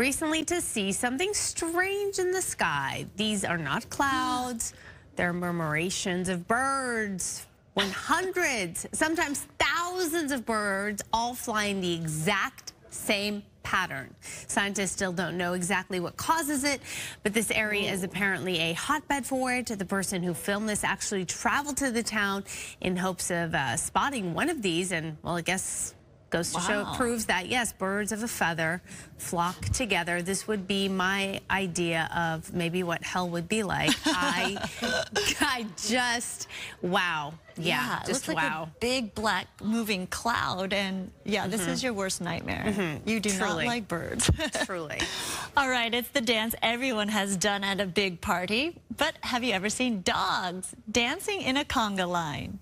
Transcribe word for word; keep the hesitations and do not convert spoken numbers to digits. recently to see something strange in the sky. These are not clouds. They're murmurations of birds. When hundreds, sometimes thousands of birds all flying the exact same pattern. Scientists still don't know exactly what causes it, but this area is apparently a hotbed for it. The person who filmed this actually traveled to the town in hopes of uh, spotting one of these, and well, I guess goes to wow. show it proves that, yes, birds of a feather flock together. This would be my idea of maybe what hell would be like. I, I just, wow. Yeah, yeah, it just looks like wow. a big black moving cloud, and yeah, mm-hmm. this is your worst nightmare. Mm-hmm. You do Truly. not like birds. Truly. All right, it's the dance everyone has done at a big party, but have you ever seen dogs dancing in a conga line?